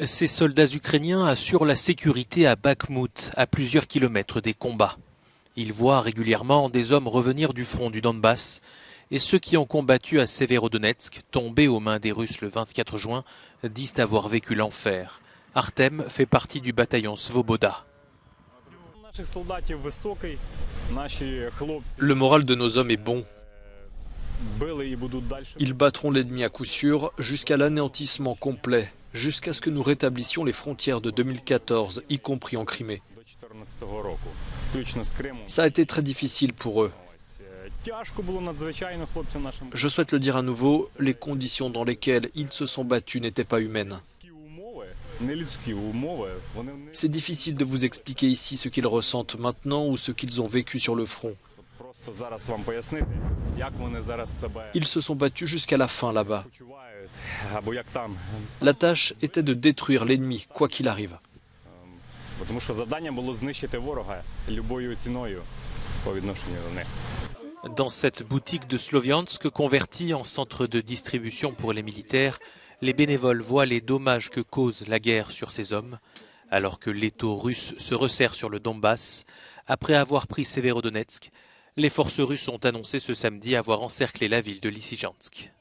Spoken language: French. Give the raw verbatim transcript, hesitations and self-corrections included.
Ces soldats ukrainiens assurent la sécurité à Bakhmut, à plusieurs kilomètres des combats. Ils voient régulièrement des hommes revenir du front du Donbass et ceux qui ont combattu à Severodonetsk, tombés aux mains des Russes le vingt-quatre juin, disent avoir vécu l'enfer. Artem fait partie du bataillon Svoboda. Le moral de nos hommes est bon. Ils battront l'ennemi à coup sûr jusqu'à l'anéantissement complet, jusqu'à ce que nous rétablissions les frontières de deux mille quatorze, y compris en Crimée. Ça a été très difficile pour eux. Je souhaite le dire à nouveau, les conditions dans lesquelles ils se sont battus n'étaient pas humaines. C'est difficile de vous expliquer ici ce qu'ils ressentent maintenant ou ce qu'ils ont vécu sur le front. Ils se sont battus jusqu'à la fin là-bas. La tâche était de détruire l'ennemi, quoi qu'il arrive. Dans cette boutique de Sloviansk, convertie en centre de distribution pour les militaires, les bénévoles voient les dommages que cause la guerre sur ces hommes, alors que l'étau russe se resserre sur le Donbass. Après avoir pris Severodonetsk, les forces russes ont annoncé ce samedi avoir encerclé la ville de Lysychansk.